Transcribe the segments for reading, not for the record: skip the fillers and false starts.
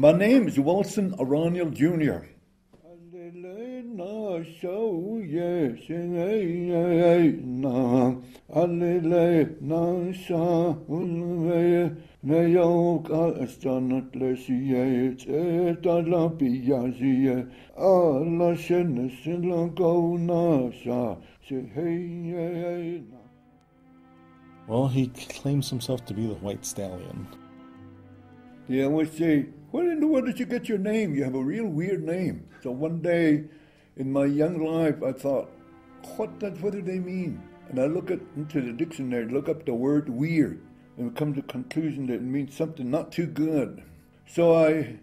My name is Wilson Aronilth Jr. Well, he claims himself to be the White Stallion. Yeah, we say, where in the world did you get your name? You have a real weird name. So one day in my young life, I thought, what do they mean? And I look into the dictionary, look up the word weird, and come to the conclusion that it means something not too good. So I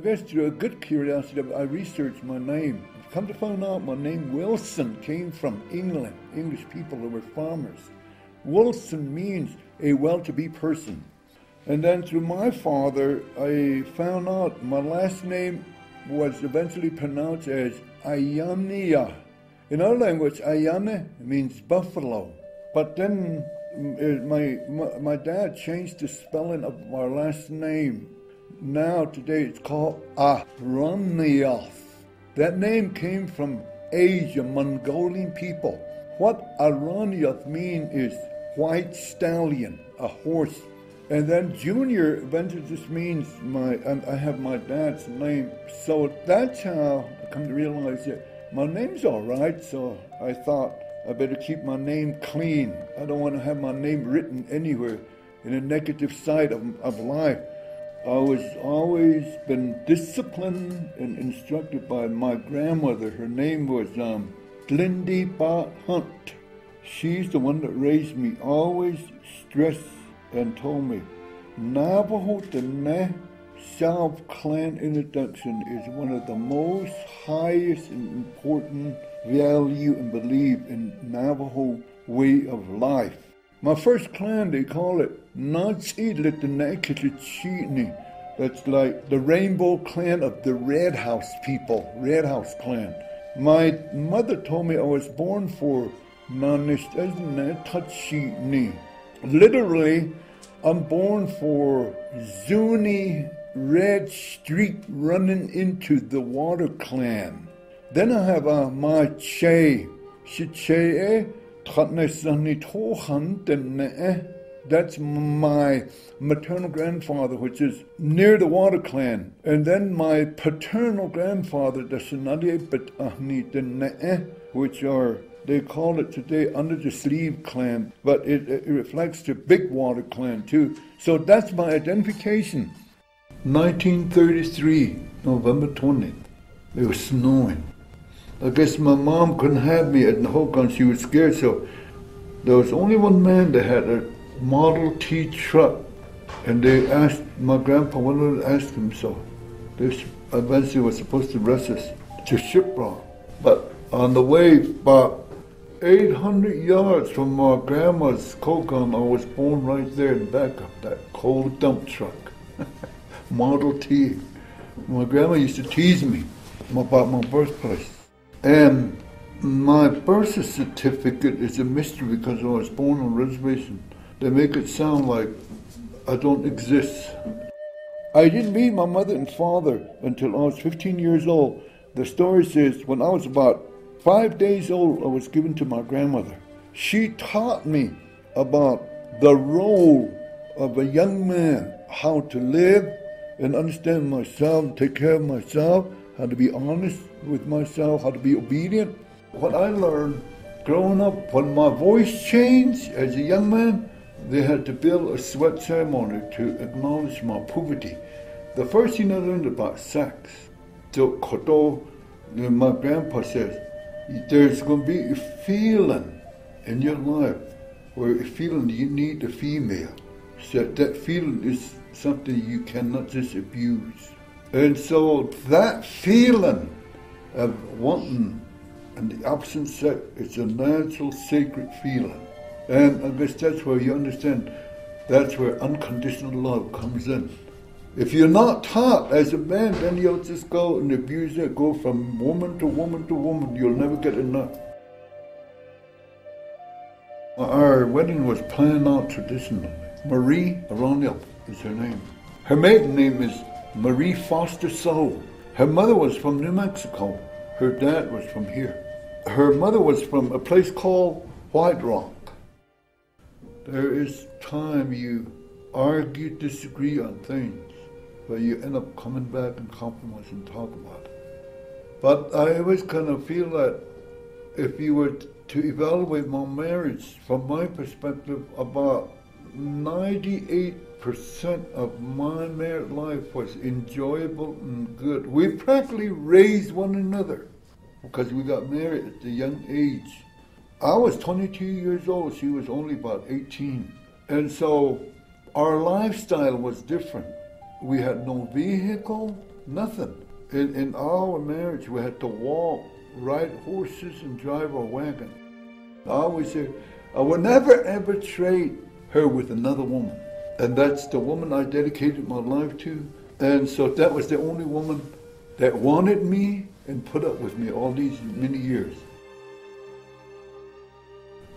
guess through a good curiosity, I researched my name. I've come to find out my name Wilson came from England, English people who were farmers. Wilson means a well-to-be person. And then through my father, I found out my last name was eventually pronounced as Ayania. In our language, Ayane means buffalo. But then my dad changed the spelling of my last name. Now today it's called Aronilth. That name came from Asia, Mongolian people. What Aronilth means is white stallion, a horse. And then Junior eventually just means I have my dad's name. So that's how I come to realize that my name's all right. So I thought I better keep my name clean. I don't want to have my name written anywhere in a negative side of life. I was always been disciplined and instructed by my grandmother. Her name was Lindy Bart Hunt. She's the one that raised me, always stressed, and told me, Navajo Diné South Clan introduction is one of the most highest and important value and belief in Navajo way of life. My first clan, they call it Tachini. That's like the Rainbow Clan of the Red House people, Red House Clan. My mother told me I was born for Tachini. Literally, I'm born for Zuni Red Streak running into the Water Clan. Then I have my that's my maternal grandfather, which is near the Water Clan. And then my paternal grandfather, which are, they call it today Under the Sleeve Clan, but it reflects the Big Water Clan too. So that's my identification. 1933, November 20th, it was snowing. I guess my mom couldn't have me at Hokan, she was scared, so there was only one man that had a Model T truck, and they asked, my grandpa wanted to ask him, so they eventually were supposed to rush us to Shiprock. But on the way, about 800 yards from my grandma's Kokan, I was born right there in the back of that cold dump truck. Model T. My grandma used to tease me about my birthplace. And my birth certificate is a mystery because I was born on a reservation. They make it sound like I don't exist. I didn't meet my mother and father until I was 15 years old. The story says when I was about 5 days old, I was given to my grandmother. She taught me about the role of a young man, how to live and understand myself, take care of myself, how to be honest with myself, how to be obedient. What I learned growing up, when my voice changed as a young man, they had to build a sweat ceremony to acknowledge my poverty. The first thing I learned about sex, so Koto, my grandpa says, there's going to be a feeling in your life where a feeling you need a female. So that feeling is something you cannot just abuse. And so that feeling of wanting and the opposite sex is a natural sacred feeling. And I guess that's where you understand, that's where unconditional love comes in. If you're not taught as a man, then you'll just go and abuse it, go from woman to woman to woman. You'll never get enough. Our wedding was planned out traditionally. Marie Aronilth is her name. Her maiden name is Marie Foster Sowell. Her mother was from New Mexico. Her dad was from here. Her mother was from a place called White Rock. There is time you argue, disagree on things, but you end up coming back and compromise and talk about it. But I always kind of feel that if you were to evaluate my marriage from my perspective, about 98% of my married life was enjoyable and good. We practically raised one another because we got married at a young age. I was 22 years old, she was only about 18. And so our lifestyle was different. We had no vehicle, nothing. In our marriage, we had to walk, ride horses, and drive our wagon. I always say, I will never ever trade her with another woman. And that's the woman I dedicated my life to. And so that was the only woman that wanted me and put up with me all these many years.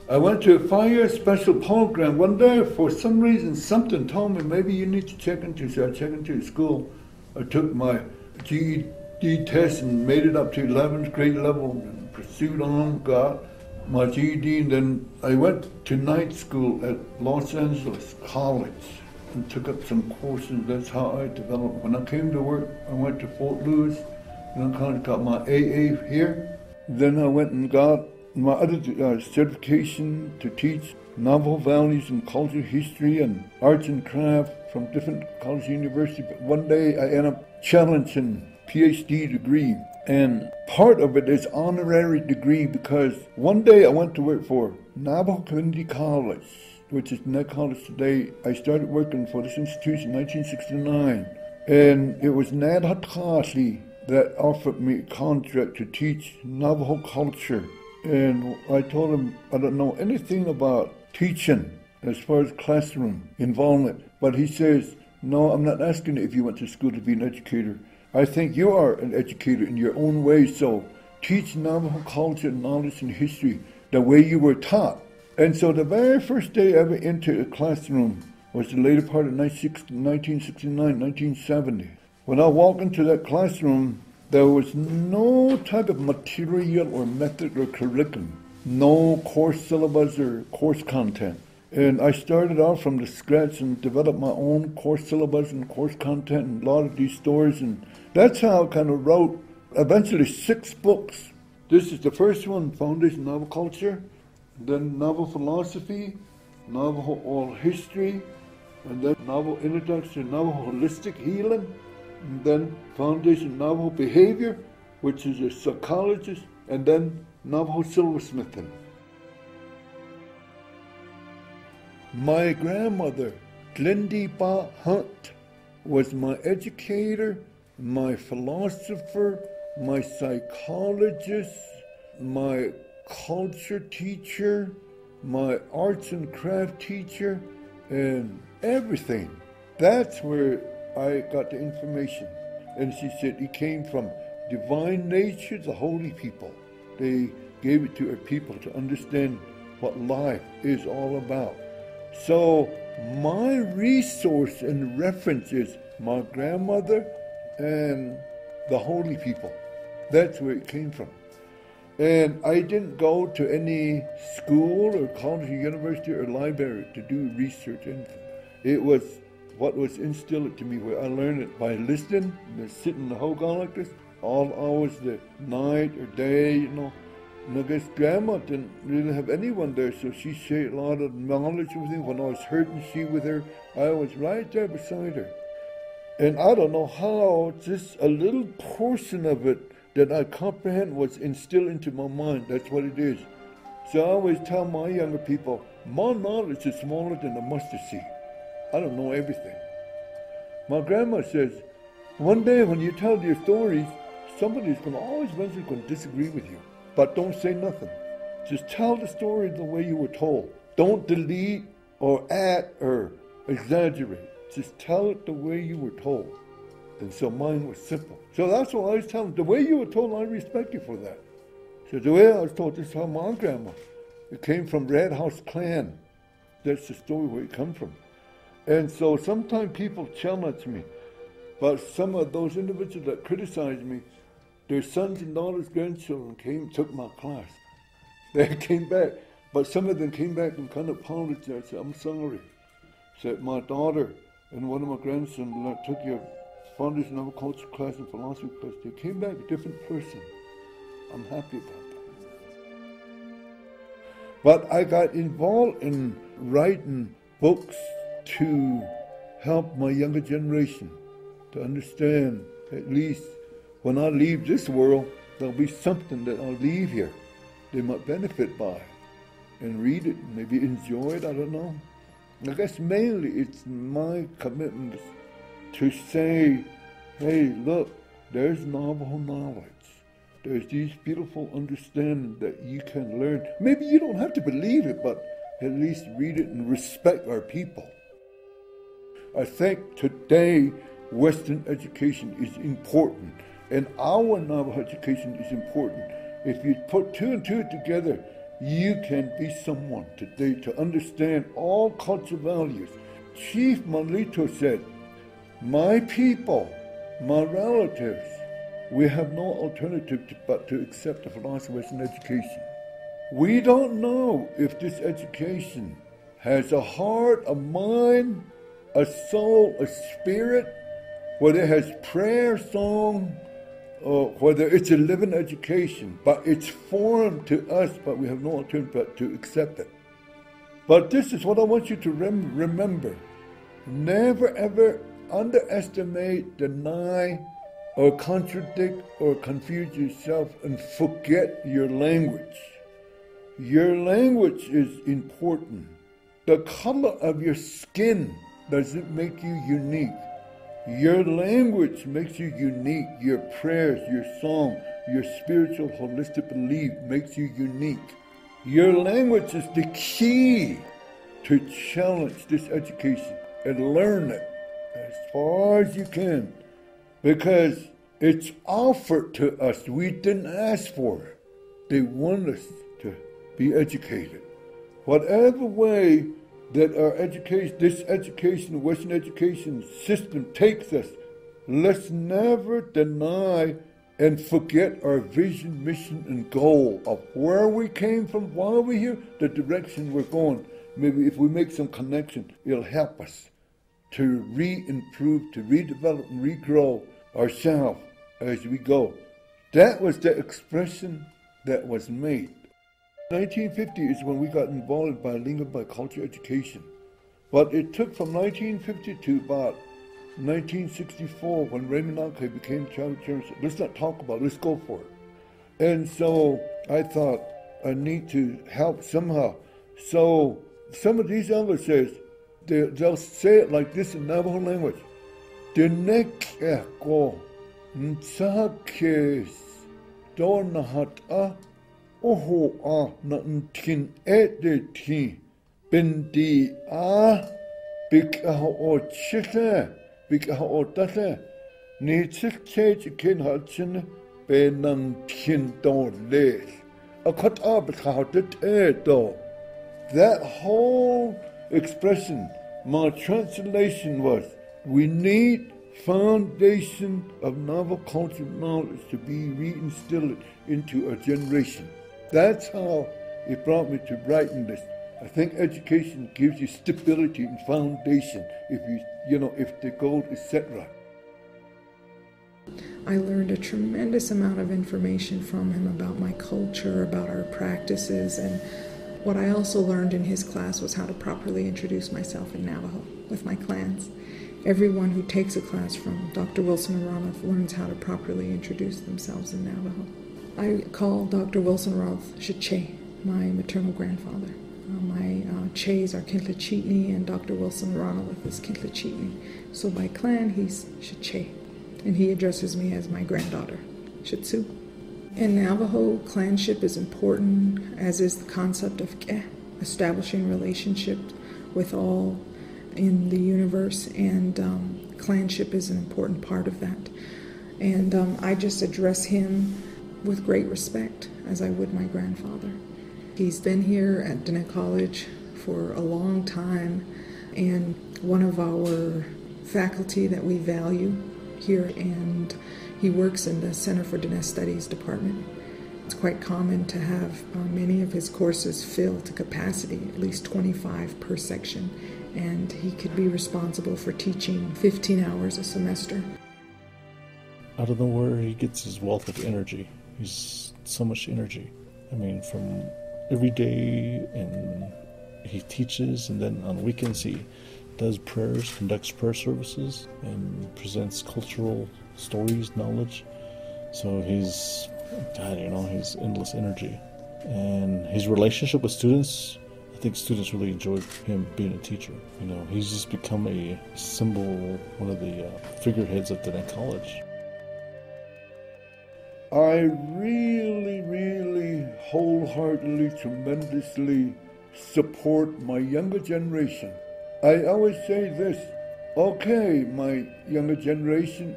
I went to a 5-year special program. One day, for some reason, something told me, maybe you need to check into, so I checked into school. I took my GED test and made it up to 11th grade level and pursued on, got my GED, and then I went to night school at Los Angeles College and took up some courses. That's how I developed. When I came to work, I went to Fort Lewis, and I kind of got my AA here. Then I went and got my other certification to teach novel values and culture, history, and arts and craft from different colleges and universities. But one day I ended up challenging PhD degree, and part of it is honorary degree, because one day I went to work for Navajo Community College, which is Diné College today. I started working for this institution in 1969, and it was Nadatasi that offered me a contract to teach Navajo culture. And I told him I don't know anything about teaching as far as classroom involvement. But he says, no, I'm not asking if you went to school to be an educator. I think you are an educator in your own way, so teach Navajo culture, knowledge, and history the way you were taught. And so the very first day I ever entered a classroom was the later part of 1969, 1970. When I walked into that classroom, there was no type of material or method or curriculum, no course syllabus or course content. And I started off from the scratch and developed my own course syllabus and course content and a lot of these stories, and that's how I kind of wrote eventually 6 books. This is the first one, Foundation Novel Culture, then Novel Philosophy, Navajo Oral History, and then Novel Introduction, Navajo Holistic Healing, and then Foundation Navajo Behavior, which is a psychologist, and then Navajo Silversmithing. My grandmother, Glindy Bahe Hunt, was my educator, my philosopher, my psychologist, my culture teacher, my arts and craft teacher, and everything. That's where I got the information. And she said it came from divine nature, the holy people. They gave it to her people to understand what life is all about. So my resource and reference is my grandmother and the holy people. That's where it came from. And I didn't go to any school or college or university or library to do research. It was what was instilled to me, where I learned it by listening, and sitting in the hogan like this, all hours, the night or day, you know. And I guess Grandma didn't really have anyone there, so she shared a lot of knowledge with me. When I was hurting, she was there. I was right there beside her. And I don't know how, just a little portion of it that I comprehend was instilled into my mind. That's what it is. So I always tell my younger people, my knowledge is smaller than a mustard seed. I don't know everything. My grandma says, one day when you tell your stories, somebody's going to always eventually going to disagree with you. But don't say nothing. Just tell the story the way you were told. Don't delete or add or exaggerate. Just tell it the way you were told. And so mine was simple. So that's what I was telling. The way you were told, I respect you for that. So the way I was told, this is how my grandma. It came from Red House Clan. That's the story where it comes from. And so sometimes people challenge me. But some of those individuals that criticized me, their sons and daughters, grandchildren came, took my class. They came back, but some of them came back and kind of apologized. Said, I'm sorry. Said, my daughter and one of my grandsons that took your Founders of Culture class and philosophy class, they came back a different person. I'm happy about that. But I got involved in writing books to help my younger generation to understand at least when I leave this world, there'll be something that I'll leave here they might benefit by and read it, and maybe enjoy it, I don't know. I guess mainly it's my commitment to say, hey, look, there's Navajo knowledge. There's these beautiful understanding that you can learn. Maybe you don't have to believe it, but at least read it and respect our people. I think today, Western education is important, and our Navajo education is important. If you put two and two together, you can be someone today to understand all cultural values. Chief Manlito said, my people, my relatives, we have no alternative but to accept the philosophy of Western education. We don't know if this education has a heart, a mind, a soul, a spirit, whether it has prayer, song, or whether it's a living education, but it's foreign to us, but we have no alternative but to accept it. But this is what I want you to remember. Never, ever underestimate, deny, or contradict, or confuse yourself, and forget your language. Your language is important. The color of your skin doesn't make you unique. Your language makes you unique. Your prayers, your song, your spiritual holistic belief makes you unique. Your language is the key to challenge this education and learn it as far as you can, because it's offered to us. We didn't ask for it. They want us to be educated. Whatever way that our education, this education, Western education system takes us, let's never deny and forget our vision, mission, and goal of where we came from, why we're here, the direction we're going. Maybe if we make some connection, it'll help us to re-improve, to redevelop and regrow ourselves as we go. That was the expression that was made. 1950 is when we got involved in bilingual bicultural education. But it took from 1950 to about 1964 when Raymond Ake became child chairman. Let's not talk about it, let's go for it. And so I thought I need to help somehow. So some of these elders says, they'll say it like this in Navajo language. That whole expression, my translation was, we need foundation of Navajo cultural knowledge to be reinstilled into a generation. That's how it brought me to writing this. I think education gives you stability and foundation if if the goal is set right. I learned a tremendous amount of information from him about my culture, about our practices, and what I also learned in his class was how to properly introduce myself in Navajo with my clans. Everyone who takes a class from Dr. Wilson Aronilth learns how to properly introduce themselves in Navajo. I call Dr. Wilson Aronilth Shiche, my maternal grandfather. My Che's are Kintlachitni, and Dr. Wilson Aronilth is Kintlachitni. So by clan, he's Shiche, and he addresses me as my granddaughter, Shitsu. In Navajo, clanship is important, as is the concept of ke, establishing relationship with all in the universe, and clanship is an important part of that. And I just address him with great respect, as I would my grandfather. He's been here at Diné College for a long time, and one of our faculty that we value here, and he works in the Center for Diné Studies department. It's quite common to have many of his courses fill to capacity, at least 25 per section, and he could be responsible for teaching 15 hours a semester. I don't know where he gets his wealth of energy. He's so much energy. I mean, from every day, and he teaches, and then on weekends he does prayers, conducts prayer services, and presents cultural stories, knowledge. So he's, God, you know, he's endless energy. And his relationship with students, I think students really enjoy him being a teacher. You know, he's just become a symbol, one of the figureheads of Diné College. I really, really wholeheartedly, tremendously support my younger generation. I always say this, okay, my younger generation,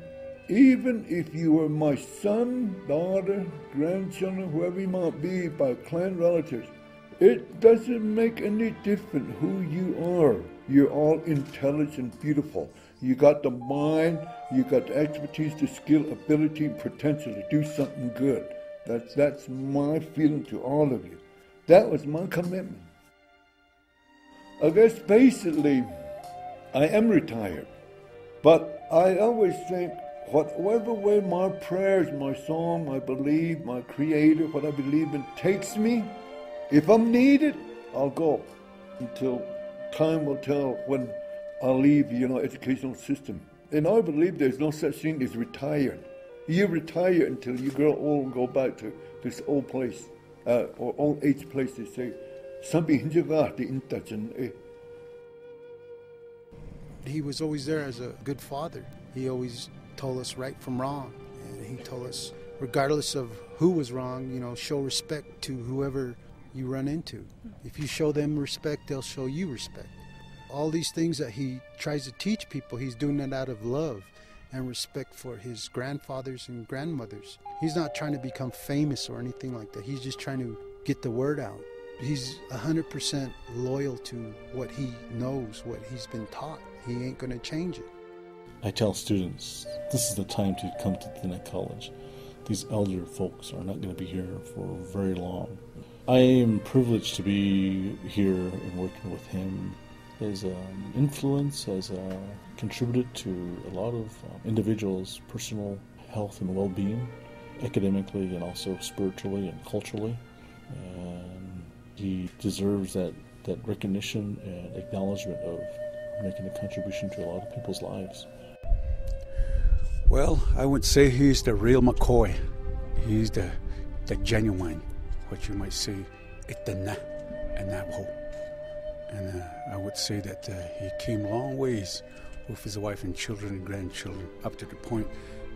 even if you were my son, daughter, grandchildren, whoever you might be by clan relatives, it doesn't make any difference who you are. You're all intelligent, beautiful. You got the mind, you got the expertise, the skill, ability, and potential to do something good. That's my feeling to all of you. That was my commitment. I guess basically, I am retired, but I always think, whatever way my prayers, my song, my belief, my creator, what I believe in takes me, if I'm needed, I'll go until time will tell when I'll leave, you know, educational system. And I believe there's no such thing as retired. You retire until you grow old and go back to this old place, or old age place, they say. He was always there as a good father. He always told us right from wrong, and he told us regardless of who was wrong, you know, show respect to whoever you run into. If you show them respect, they'll show you respect. All these things that he tries to teach people, he's doing it out of love and respect for his grandfathers and grandmothers. He's not trying to become famous or anything like that. He's just trying to get the word out. He's 100% loyal to what he knows, what he's been taught. He ain't going to change it. I tell students, this is the time to come to Diné College. These elder folks are not going to be here for very long. I am privileged to be here and working with him. His influence has contributed to a lot of individuals' personal health and well-being, academically and also spiritually and culturally. And he deserves that recognition and acknowledgement of making a contribution to a lot of people's lives. Well, I would say he's the real McCoy. He's the genuine, what you might say, Itana and Navajo. And I would say that he came long ways with his wife and children and grandchildren up to the point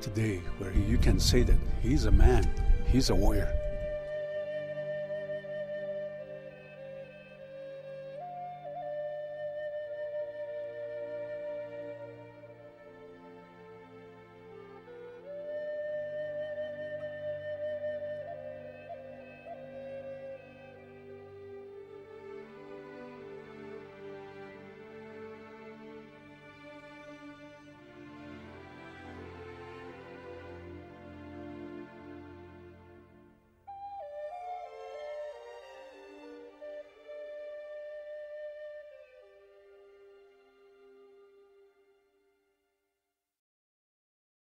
today where you can say that he's a man, he's a warrior.